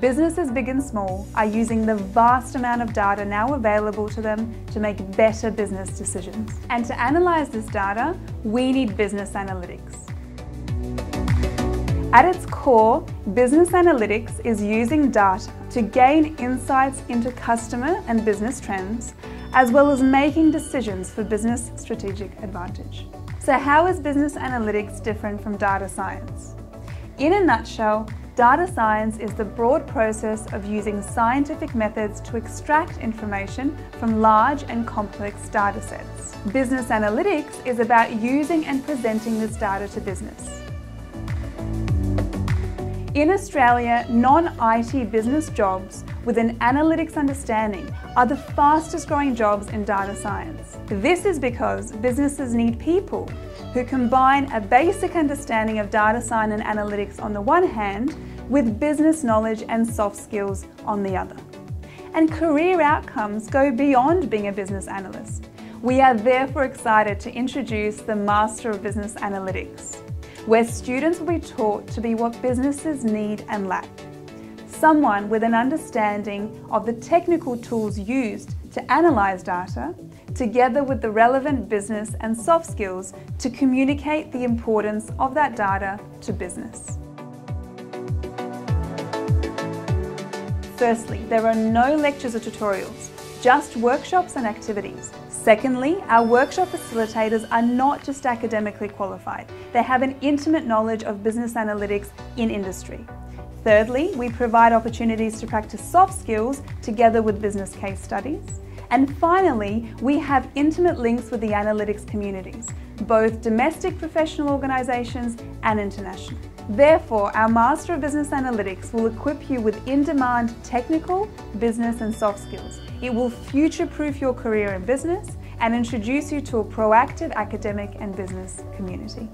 Businesses big and small are using the vast amount of data now available to them to make better business decisions. And to analyse this data, we need business analytics. At its core, business analytics is using data to gain insights into customer and business trends, as well as making decisions for business strategic advantage. So how is business analytics different from data science? In a nutshell, data science is the broad process of using scientific methods to extract information from large and complex data sets. Business analytics is about using and presenting this data to business. In Australia, non-IT business jobs with an analytics understanding are the fastest growing jobs in data science. This is because businesses need people who combine a basic understanding of data science and analytics on the one hand with business knowledge and soft skills on the other. And career outcomes go beyond being a business analyst. We are therefore excited to introduce the Master of Business Analytics, where students will be taught to be what businesses need and lack. Someone with an understanding of the technical tools used to analyse data, together with the relevant business and soft skills to communicate the importance of that data to business. Firstly, there are no lectures or tutorials, just workshops and activities. Secondly, our workshop facilitators are not just academically qualified, they have an intimate knowledge of business analytics in industry. Thirdly, we provide opportunities to practice soft skills together with business case studies. And finally, we have intimate links with the analytics communities, both domestic professional organisations and international. Therefore, our Master of Business Analytics will equip you with in-demand technical, business and soft skills. It will future-proof your career in business and introduce you to a proactive academic and business community.